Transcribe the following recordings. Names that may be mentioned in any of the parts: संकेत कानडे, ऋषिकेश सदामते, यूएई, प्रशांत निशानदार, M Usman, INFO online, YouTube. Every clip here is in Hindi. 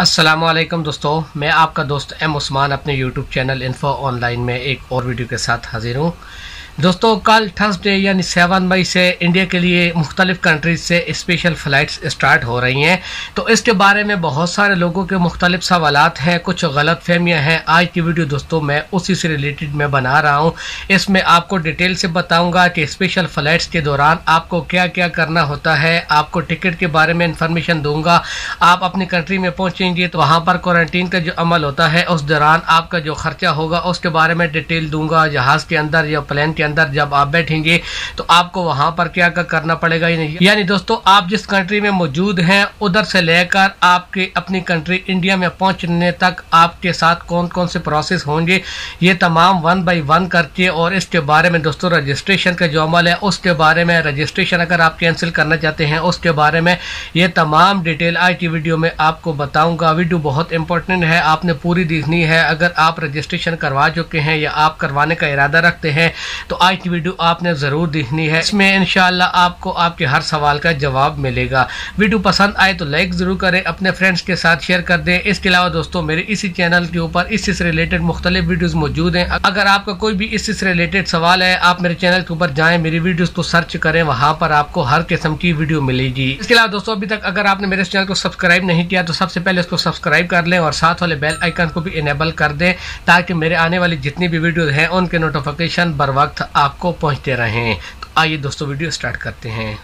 अस्सलामुअलैकुम दोस्तों, मैं आपका दोस्त एम उस्मान अपने YouTube चैनल इन्फो ऑनलाइन में एक और वीडियो के साथ हाजिर हूँ। दोस्तों, कल थर्सडे यानी 7 मई से इंडिया के लिए मुख्तलिफ़ कंट्रीज़ से स्पेशल फ़्लाइट्स स्टार्ट हो रही हैं, तो इसके बारे में बहुत सारे लोगों के मुख्तलिफ़ सवालात हैं, कुछ गलत फहमियाँ हैं। आज की वीडियो दोस्तों मैं उसी से रिलेटेड मैं बना रहा हूँ। इसमें आपको डिटेल से बताऊँगा कि स्पेशल फ़्लाइट्स के दौरान आपको क्या क्या करना होता है, आपको टिकट के बारे में इंफॉर्मेशन दूँगा। आप अपनी कंट्री में पहुँचेंगे तो वहाँ पर क्वारंटीन का जो अमल होता है, उस दौरान आपका जो ख़र्चा होगा उसके बारे में डिटेल दूँगा। जहाज़ के अंदर या प्लेन अंदर जब आप बैठेंगे तो आपको वहां पर क्या क्या करना पड़ेगा। यानी दोस्तों, आप जिस कंट्री में मौजूद हैं उधर से लेकर आपके अपनी कंट्री इंडिया में पहुंचने तक आपके साथ कौन कौन से प्रोसेस होंगे, ये तमाम 1 बाय 1 करके, और इसके बारे में दोस्तों रजिस्ट्रेशन का जो अमल है उसके बारे में, रजिस्ट्रेशन अगर आप कैंसिल करना चाहते हैं उसके बारे में, ये तमाम डिटेल आज की वीडियो में आपको बताऊंगा। वीडियो बहुत इंपॉर्टेंट है, आपने पूरी देखनी है। अगर आप रजिस्ट्रेशन करवा चुके हैं या आप करवाने का इरादा रखते हैं तो आज की वीडियो आपने ज़रूर देखनी है। इसमें इंशाल्लाह आपको आपके हर सवाल का जवाब मिलेगा। वीडियो पसंद आए तो लाइक ज़रूर करें, अपने फ्रेंड्स के साथ शेयर कर दें। इसके अलावा दोस्तों मेरे इसी चैनल के ऊपर इससे रिलेटेड मुख्तलिफ वीडियोज़ मौजूद हैं। अगर आपका कोई भी इससे रिलेटेड सवाल है, आप मेरे चैनल के ऊपर जाएँ, मेरी वीडियोज़ को सर्च करें, वहाँ पर आपको हर किस्म की वीडियो मिलेगी। इसके अलावा दोस्तों, अभी तक अगर आपने मेरे चैनल को सब्सक्राइब नहीं किया तो सबसे पहले इसको सब्सक्राइब कर लें और साथ वाले बेल आइकन को भी इनेबल कर दें, ताकि मेरे आने वाली जितनी भी वीडियोज़ हैं उनके नोटिफिकेशन बर वक्त आपको पहुंचते रहें। तो आइए दोस्तों वीडियो स्टार्ट करते हैं।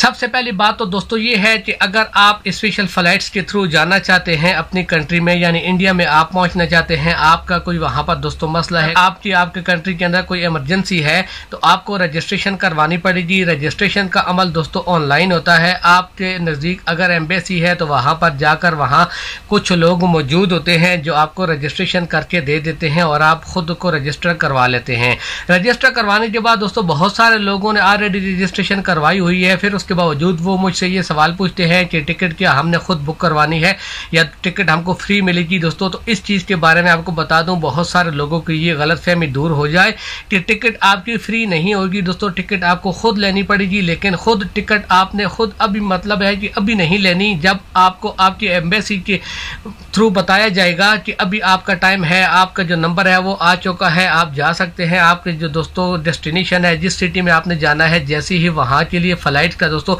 सबसे पहली बात तो दोस्तों ये है कि अगर आप स्पेशल फ़्लाइट्स के थ्रू जाना चाहते हैं अपनी कंट्री में, यानी इंडिया में आप पहुंचना चाहते हैं, आपका कोई वहां पर दोस्तों मसला है, आपकी आपके कंट्री के अंदर कोई इमरजेंसी है, तो आपको रजिस्ट्रेशन करवानी पड़ेगी। रजिस्ट्रेशन का अमल दोस्तों ऑनलाइन होता है। आपके नज़दीक अगर एम्बेसी है तो वहाँ पर जाकर वहाँ कुछ लोग मौजूद होते हैं जो आपको रजिस्ट्रेशन करके दे देते हैं और आप ख़ुद को रजिस्टर करवा लेते हैं। रजिस्टर करवाने के बाद दोस्तों बहुत सारे लोगों ने ऑलरेडी रजिस्ट्रेशन करवाई हुई है, फिर के बावजूद वो मुझसे ये सवाल पूछते हैं कि टिकट क्या हमने खुद बुक करवानी है या टिकट हमको फ्री मिलेगी। दोस्तों तो इस चीज़ के बारे में आपको बता दूं, बहुत सारे लोगों की ये गलतफहमी दूर हो जाए कि टिकट आपकी फ्री नहीं होगी। दोस्तों टिकट आपको खुद लेनी पड़ेगी, लेकिन खुद टिकट आपने खुद अभी मतलब है कि अभी नहीं लेनी, जब आपको आपकी एम्बेसी के थ्रू बताया जाएगा कि अभी आपका टाइम है, आपका जो नंबर है वो आ चुका है, आप जा सकते हैं। आपके जो दोस्तों डेस्टिनेशन है, जिस सिटी में आपने जाना है, जैसे ही वहाँ के लिए फ़्लाइट का दोस्तों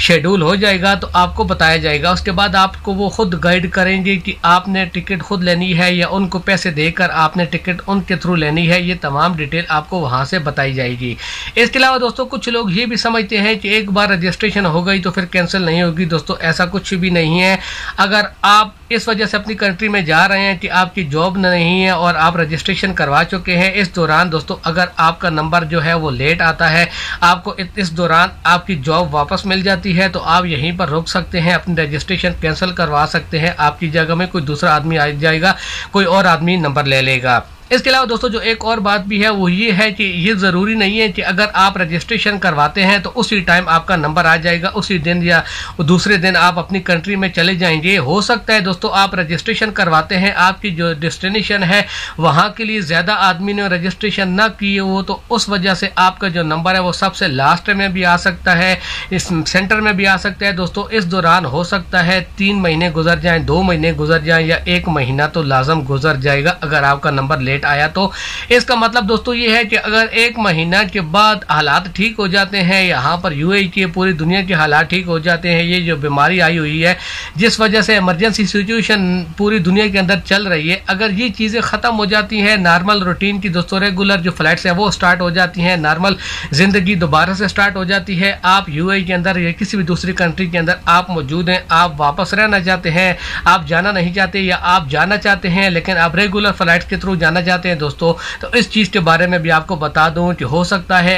शेड्यूल हो जाएगा तो आपको बताया जाएगा। उसके बाद आपको वो खुद गाइड करेंगे कि आपने टिकट खुद लेनी है या उनको पैसे देकर आपने टिकट उनके थ्रू लेनी है। ये तमाम डिटेल आपको वहाँ से बताई जाएगी। इसके अलावा दोस्तों कुछ लोग ये भी समझते हैं कि एक बार रजिस्ट्रेशन हो गई तो फिर कैंसिल नहीं होगी। दोस्तों ऐसा कुछ भी नहीं है। अगर आप इस वजह से अपनी कंट्री में जा रहे हैं कि आपकी जॉब नहीं है और आप रजिस्ट्रेशन करवा चुके हैं, इस दौरान दोस्तों अगर आपका नंबर जो है वो लेट आता है, आपको इस दौरान आपकी जॉब वापस मिल जाती है, तो आप यहीं पर रुक सकते हैं, अपनी रजिस्ट्रेशन कैंसिल करवा सकते हैं। आपकी जगह में कोई दूसरा आदमी आ जाएगा, कोई और आदमी नंबर ले लेगा। इसके अलावा दोस्तों जो एक और बात भी है वो ये है कि ये ज़रूरी नहीं है कि अगर आप रजिस्ट्रेशन करवाते हैं तो उसी टाइम आपका नंबर आ जाएगा, उसी दिन या दूसरे दिन आप अपनी कंट्री में चले जाएंगे। हो सकता है दोस्तों आप रजिस्ट्रेशन करवाते हैं, आपकी जो डेस्टिनेशन है वहाँ के लिए ज़्यादा आदमी ने रजिस्ट्रेशन ना किए हो, तो उस वजह से आपका जो नंबर है वो सबसे लास्ट में भी आ सकता है, इस सेंटर में भी आ सकता है। दोस्तों इस दौरान हो सकता है 3 महीने गुजर जाएँ, 2 महीने गुजर जाएँ या 1 महीना तो लाजम गुजर जाएगा अगर आपका नंबर आया तो। इसका मतलब दोस्तों ये है कि अगर 1 महीना के बाद हालात ठीक हो जाते हैं, यहाँ पर यूएई के पूरी दुनिया के हालात ठीक हो जाते हैं, ये जो बीमारी आई हुई है जिस वजह से इमरजेंसी सिचुएशन पूरी दुनिया के अंदर चल रही है, अगर ये चीज़ें ख़त्म हो जाती हैं, नॉर्मल रूटीन की दोस्तों रेगुलर जो फ्लाइट्स हैं वो स्टार्ट हो जाती हैं, नॉर्मल ज़िंदगी दोबारा से स्टार्ट हो जाती है। आप यूएई के अंदर या किसी भी दूसरी कंट्री के अंदर आप मौजूद हैं, आप वापस रहना चाहते हैं, आप जाना नहीं चाहते या आप जाना चाहते हैं लेकिन आप रेगुलर फ्लाइट्स के थ्रू जाना जाते हैं दोस्तों, तो इस चीज़ के बारे में भी आपको बता दूं कि हो सकता है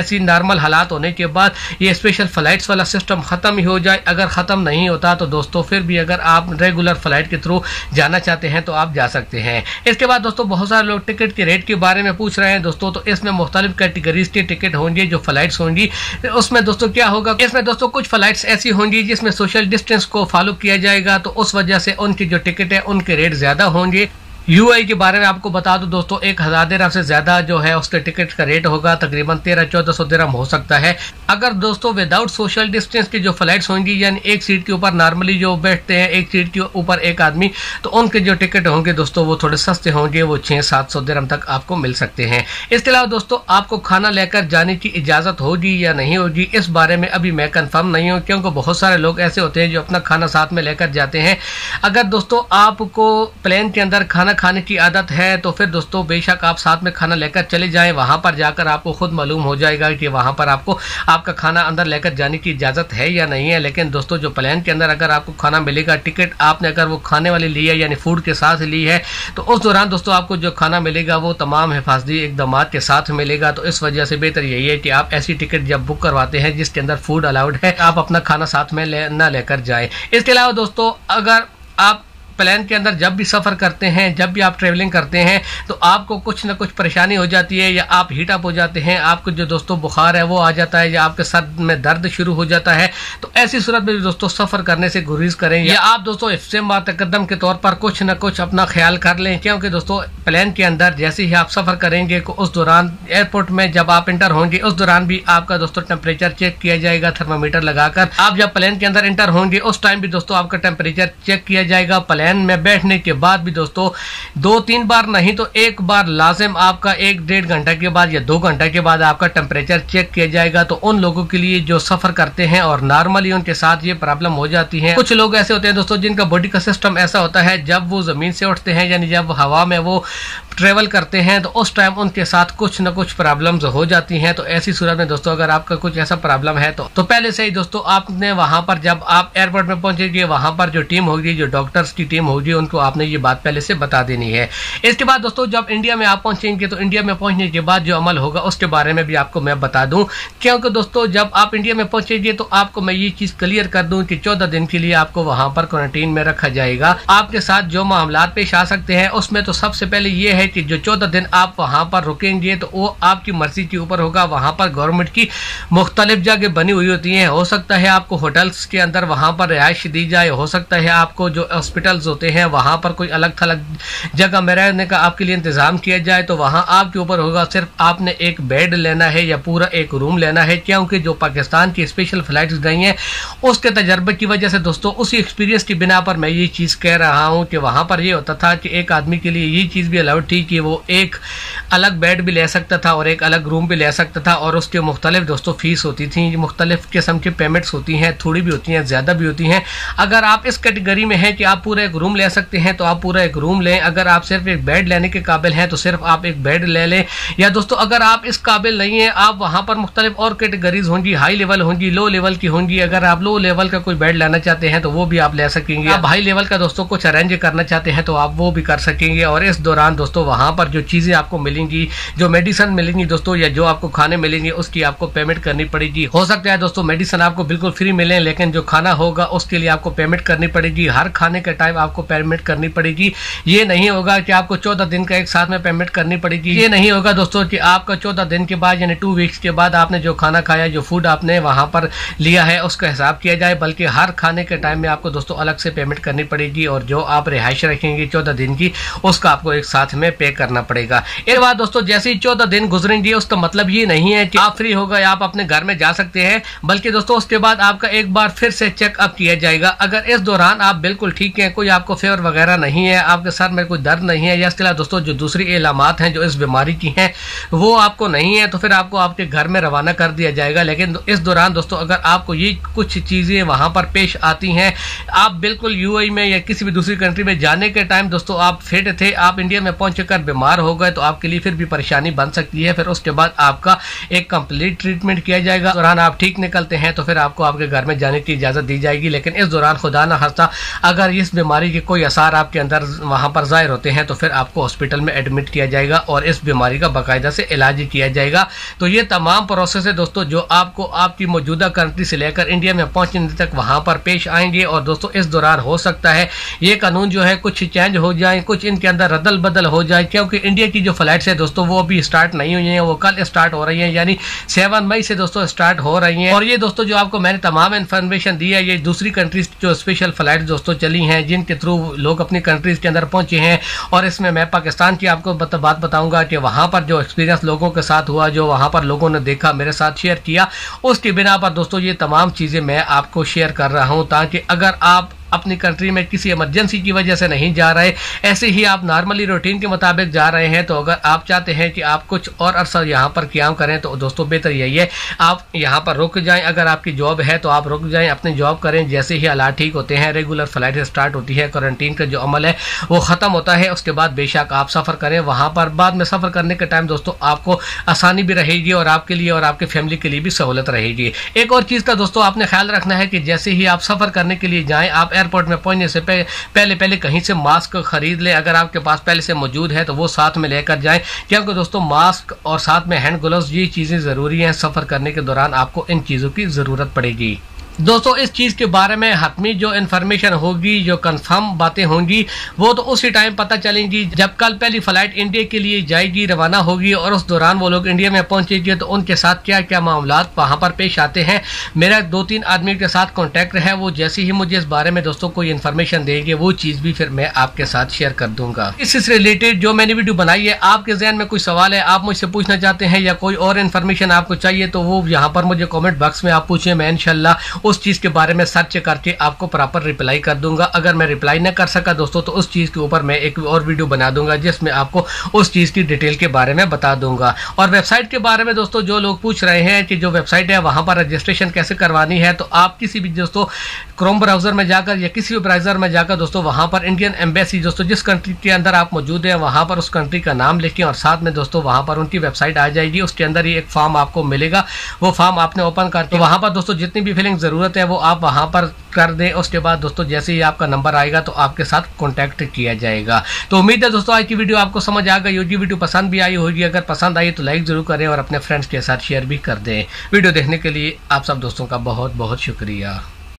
ऐसी नॉर्मल हालात होने के बाद ये स्पेशल फ़्लाइट्स वाला सिस्टम ख़त्म ही हो जाए। अगर ख़त्म नहीं होता तो दोस्तों फिर भी अगर आप रेगुलर फ़्लाइट के थ्रू जाना चाहते हैं तो आप जा सकते हैं। इसके बाद दोस्तों बहुत सारे लोग टिकट के रेट के बारे में पूछ रहे हैं दोस्तों, तो इसमें मुख्तलिफ़ कैटेगरीज़ के टिकट होंगे जो फ़्लाइट्स होंगी। उसमें दोस्तों क्या होगा, इसमें दोस्तों कुछ फ़्लाइट्स ऐसी होंगी जिसमें सोशल डिस्टेंस को फॉलो किया जाएगा, तो उस वजह से उनकी जो टिकट है उनके रेट ज़्यादा होंगे। यूएई के बारे में आपको बता दूं दोस्तों, 1000 दिरहम से ज्यादा जो है उसके टिकट का रेट होगा तकरीबन 1300-1400 दिरहम हो सकता है। अगर दोस्तों विदाउट सोशल डिस्टेंस की जो फ्लाइट्स होंगी, यानी एक सीट के ऊपर नॉर्मली जो बैठते हैं, एक सीट के ऊपर एक आदमी, तो उनके जो टिकट होंगे दोस्तों वो थोड़े सस्ते होंगे, वो 600-700 दिरहम तक आपको मिल सकते हैं। इसके अलावा दोस्तों आपको खाना लेकर जाने की इजाज़त होगी या नहीं होगी इस बारे में अभी मैं कन्फर्म नहीं हूँ, क्योंकि बहुत सारे लोग ऐसे होते हैं जो अपना खाना साथ में लेकर जाते हैं। अगर दोस्तों आपको प्लेन के अंदर खाना खाने की आदत है तो फिर दोस्तों बेशक आप साथ में खाना लेकर चले जाएं, वहां पर जाकर आपको खुद मालूम हो जाएगा कि वहां पर आपको आपका खाना अंदर लेकर जाने की इजाज़त है या नहीं है। लेकिन दोस्तों जो प्लेन के अंदर अगर आपको खाना मिलेगा, टिकट आपने अगर वो खाने वाली ली है यानी फूड के साथ ली है, तो उस दौरान दोस्तों आपको जो खाना मिलेगा वो तमाम हिफाजती इकदाम के साथ मिलेगा। तो इस वजह से बेहतर यही है कि आप ऐसी टिकट जब बुक करवाते हैं जिसके अंदर फूड अलाउड है, आप अपना खाना साथ में ना लेकर जाए। इसके अलावा दोस्तों अगर आप प्लेन के अंदर जब भी सफ़र करते हैं, जब भी आप ट्रैवलिंग करते हैं, तो आपको कुछ ना कुछ परेशानी हो जाती है, या आप हीट अप हो जाते हैं, आपको जो दोस्तों बुखार है वो आ जाता है, या आपके सर में दर्द शुरू हो जाता है, तो ऐसी सूरत में दोस्तों सफ़र करने से गुरेज करें, या आप दोस्तों हिफ्ज़े मा तकद्दुम के तौर पर कुछ ना कुछ अपना ख्याल कर लें, क्योंकि दोस्तों प्लेन के अंदर जैसे ही आप सफ़र करेंगे उस दौरान एयरपोर्ट में जब आप इंटर होंगे उस दौरान भी आपका दोस्तों टेम्परेचर चेक किया जाएगा थर्मामीटर लगाकर। आप जब प्लेन के अंदर इंटर होंगे उस टाइम भी दोस्तों आपका टेम्परेचर चेक किया जाएगा। प्लेन में बैठने के बाद भी दोस्तों 2-3 बार नहीं तो एक बार लाजिम आपका 1-1.5 घंटा के बाद या 2 घंटा के बाद आपका टेम्परेचर चेक किया जाएगा। तो उन लोगों के लिए जो सफर करते हैं और नॉर्मली उनके साथ ये प्रॉब्लम हो जाती है। कुछ लोग ऐसे होते हैं दोस्तों जिनका बॉडी का सिस्टम ऐसा होता है जब वो जमीन से उठते हैं यानी जब हवा में वो ट्रेवल करते हैं तो उस टाइम उनके साथ कुछ ना कुछ प्रॉब्लम्स हो जाती हैं। तो ऐसी सूरत में दोस्तों अगर आपका कुछ ऐसा प्रॉब्लम है तो पहले से ही दोस्तों आपने वहां पर जब आप एयरपोर्ट में पहुंचेंगे वहां पर जो टीम होगी, जो डॉक्टर्स टीम होगी, उनको आपने ये बात पहले से बता देनी है। इसके बाद दोस्तों जब इंडिया में आप पहुंचेंगे तो इंडिया में पहुंचने के बाद जो अमल होगा उसके बारे में भी आपको मैं बता दूं, क्योंकि दोस्तों जब आप इंडिया में पहुंचेंगे तो आपको मैं ये चीज क्लियर कर दूं कि 14 दिन के लिए आपको वहां पर क्वारंटीन में रखा जाएगा। आपके साथ जो मामला पेश आ सकते हैं उसमें तो सबसे पहले ये है कि जो 14 दिन आप वहां पर रुकेंगे तो वो आपकी मर्जी के ऊपर होगा। वहां पर गवर्नमेंट की मुख्तलिफ जगह बनी हुई होती है, हो सकता है आपको होटल्स के अंदर वहां पर रिहाइश दी जाए, हो सकता है आपको जो हॉस्पिटल होते हैं वहां पर कोई अलग थलग जगह में रहने का आपके लिए इंतजाम किया जाए। तो वहां आपके ऊपर होगा सिर्फ आपने एक बेड लेना है या पूरा एक रूम लेना है, क्योंकि जो पाकिस्तान की स्पेशल फ्लाइट्स गई हैं उसके तजर्बे की वजह से दोस्तों उसी एक्सपीरियंस की बिना पर मैं ये चीज़ कह रहा हूं कि वहां पर यह होता था कि एक आदमी के लिए ये चीज़ भी अलाउड थी कि वो एक अलग बेड भी ले सकता था और एक अलग रूम भी ले सकता था, और उसके मुख्तलिफ दोस्तों फीस होती थी, मुख्तलिफ किस्म की पेमेंट्स होती हैं, थोड़ी भी होती हैं, ज़्यादा भी होती हैं। अगर आप इस कैटेगरी में हैं कि आप पूरा एक रूम ले सकते हैं तो आप पूरा एक रूम लें, अगर आप सिर्फ एक बेड लेने के काबिल हैं तो सिर्फ आप एक बेड ले लें, या दोस्तों अगर आप इस काबिल नहीं हैं आप वहां पर मुख्तलिफ और कैटेगरीज होंगी, हाई लेवल होंगी, लो लेवल की होंगी। अगर आप लो लेवल का कोई बेड लेना चाहते हैं तो वो भी आप ले सकेंगे, आप हाई लेवल का दोस्तों कुछ अरेंज करना चाहते हैं तो आप वो भी कर सकेंगे। और इस दौरान दोस्तों वहां पर जो चीज़ें आपको मिलेंगी, जो मेडिसिन मिलेंगी दोस्तों, या जो आपको खाने मिलेंगे उसकी आपको पेमेंट करनी पड़ेगी। हो सकता है दोस्तों मेडिसिन आपको बिल्कुल फ्री मिले, लेकिन जो खाना होगा उसके लिए आपको पेमेंट करनी पड़ेगी, हर खाने के टाइम आपको पेमेंट करनी पड़ेगी। ये नहीं होगा कि आपको 14 दिन का एक साथ में पेमेंट करनी पड़ेगी, ये नहीं होगा दोस्तों कि आपका 14 दिन के बाद यानी 2 वीक्स के बाद आपने जो खाना खाया, जो फूड आपने वहां पर लिया है उसका हिसाब किया जाए, बल्कि हर खाने के टाइम में आपको दोस्तों अलग से पेमेंट करनी पड़ेगी, और जो आप रिहाइश रखेंगे 14 दिन की उसका आपको एक साथ में पे करना पड़ेगा। इसके बाद दोस्तों जैसे ही 14 दिन गुजरेंगे उसका मतलब ये नहीं है कि आप फ्री हो गए, आप अपने घर में जा सकते हैं, बल्कि दोस्तों उसके बाद आपका एक बार फिर से चेकअप किया जाएगा। अगर इस दौरान आप बिल्कुल ठीक है, कोई आपको फेवर वगैरह नहीं है, आपके सर में कोई दर्द नहीं है, या इसके अलावा दोस्तों जो दूसरी अलामात हैं जो इस बीमारी की हैं वो आपको नहीं है, तो फिर आपको आपके घर में रवाना कर दिया जाएगा। लेकिन इस दौरान दोस्तों अगर आपको ये कुछ चीज़ें वहाँ पर पेश आती हैं, आप बिल्कुल यूएई में या किसी भी दूसरी कंट्री में जाने के टाइम दोस्तों आप फिट थे, आप इंडिया में पहुँच कर बीमार हो गए, तो आपके लिए फिर भी परेशानी बन सकती है। फिर उसके बाद आपका एक कंप्लीट ट्रीटमेंट किया जाएगा। इस दौरान आप ठीक निकलते हैं तो फिर आपको आपके घर में जाने की इजाज़त दी जाएगी। लेकिन इस दौरान खुदा ना खास्ता अगर इस बीमारी के कोई आसार आपके अंदर वहां पर जाहिर होते हैं तो फिर आपको हॉस्पिटल में एडमिट किया जाएगा और इस बीमारी का बाकायदा से इलाज किया जाएगा। तो ये तमाम प्रोसेस है दोस्तों जो आपको आपकी मौजूदा कंट्री से लेकर इंडिया में पहुंचने तक वहां पर पेश आएंगे। और दोस्तों इस दौरान हो सकता है ये कानून जो है कुछ चेंज हो जाए, कुछ इनके अंदर रदल बदल हो जाए, क्योंकि इंडिया की जो फ्लाइट्स है दोस्तों वो अभी स्टार्ट नहीं हुई हैं, वो कल स्टार्ट हो रही हैं, यानी 7 मई से दोस्तों स्टार्ट हो रही हैं। और ये दोस्तों जो आपको मैंने तमाम इन्फॉर्मेशन दी है, ये दूसरी कंट्रीज जो स्पेशल फ्लाइट दोस्तों चली हैं जिनके थ्रू लोग अपनी कंट्रीज के अंदर पहुंचे हैं। और इसमें मैं पाकिस्तान की आपको बात बताऊंगा कि वहाँ पर जो एक्सपीरियंस लोगों के साथ हुआ, जो वहाँ पर लोगों ने देखा, मेरे साथ शेयर किया, उसके बिना पर दोस्तों ये तमाम चीज़ें मैं आपको शेयर कर रहा हूँ, ताकि अगर आप अपनी कंट्री में किसी इमरजेंसी की वजह से नहीं जा रहे, ऐसे ही आप नॉर्मली रूटीन के मुताबिक जा रहे हैं, तो अगर आप चाहते हैं कि आप कुछ और अरसा यहाँ पर क्याम करें तो दोस्तों बेहतर यही है आप यहाँ पर रुक जाएं। अगर आपकी जॉब है तो आप रुक जाएं, अपनी जॉब करें। जैसे ही हालात ठीक होते हैं, रेगुलर फ्लाइट स्टार्ट होती है, क्वारंटीन का जो अमल है वो ख़त्म होता है, उसके बाद बेशक आप सफ़र करें। वहाँ पर बाद में सफ़र करने के टाइम दोस्तों आपको आसानी भी रहेगी और आपके लिए और आपके फैमिली के लिए भी सहूलत रहेगी। एक और चीज़ का दोस्तों आपने ख्याल रखना है कि जैसे ही आप सफ़र करने के लिए जाएँ, आप एयरपोर्ट में पहुंचने से पहले कहीं से मास्क खरीद लें। अगर आपके पास पहले से मौजूद है तो वो साथ में लेकर जाएं, क्योंकि दोस्तों मास्क और साथ में हैंड ग्लव्स ये चीज़ें ज़रूरी हैं। सफ़र करने के दौरान आपको इन चीज़ों की ज़रूरत पड़ेगी। दोस्तों इस चीज़ के बारे में हतमी जो इन्फॉर्मेशन होगी, जो कंफर्म बातें होंगी, वो तो उसी टाइम पता चलेंगी जब कल पहली फ़्लाइट इंडिया के लिए जाएगी, रवाना होगी, और उस दौरान वो लोग इंडिया में पहुंचेंगे तो उनके साथ क्या क्या मामलात वहां पर पेश आते हैं। मेरा 2-3 आदमी के साथ कॉन्टैक्ट है, वो जैसे ही मुझे इस बारे में दोस्तों कोई इन्फॉर्मेशन देंगे वो चीज़ भी फिर मैं आपके साथ शेयर कर दूंगा। इससे रिलेटेड जो मैंने वीडियो बनाई है, आपके जहन में कोई सवाल है, आप मुझसे पूछना चाहते हैं या कोई और इन्फॉर्मेशन आपको चाहिए, तो वो यहाँ पर मुझे कॉमेंट बॉक्स में आप पूछें। मैं इंशाल्लाह उस चीज़ के बारे में सर्च करके आपको प्रॉपर रिप्लाई कर दूंगा। अगर मैं रिप्लाई ना कर सका दोस्तों तो उस चीज़ के ऊपर मैं एक और वीडियो बना दूंगा जिसमें आपको उस चीज़ की डिटेल के बारे में बता दूंगा। और वेबसाइट के बारे में दोस्तों जो लोग पूछ रहे हैं कि जो वेबसाइट है वहाँ पर रजिस्ट्रेशन कैसे करवानी है, तो आप किसी भी दोस्तों क्रोम ब्राउज़र में जाकर या किसी भी ब्राउज़र में जाकर दोस्तों वहाँ पर इंडियन एम्बेसी दोस्तों जिस कंट्री के अंदर आप मौजूद हैं वहाँ पर उस कंट्री का नाम लिखें और साथ में दोस्तों वहाँ पर उनकी वेबसाइट आ जाएगी। उसके अंदर ही एक फॉर्म आपको मिलेगा, वो फॉर्म आपने ओपन करके वहाँ पर दोस्तों जितनी भी फीलिंग ज़रूरत है वो आप वहाँ पर कर दें। उसके बाद दोस्तों जैसे ही आपका नंबर आएगा तो आपके साथ कॉन्टैक्ट किया जाएगा। तो उम्मीद है दोस्तों आज की वीडियो आपको समझ आ गई होगी, वीडियो पसंद भी आई होगी। अगर पसंद आई तो लाइक ज़रूर करें और अपने फ्रेंड्स के साथ शेयर भी कर दें। वीडियो देखने के लिए आप सब दोस्तों का बहुत बहुत शुक्रिया।